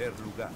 primer lugar.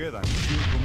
Quedan 5 minutos.